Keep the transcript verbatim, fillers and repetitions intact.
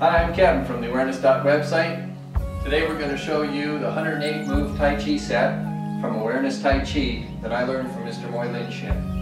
Hi, I'm Kevin from the Awareness Tai Chi website. Today we're going to show you the one hundred eight move Tai Chi set from Awareness Tai Chi that I learned from Mister Moy Lin Shin.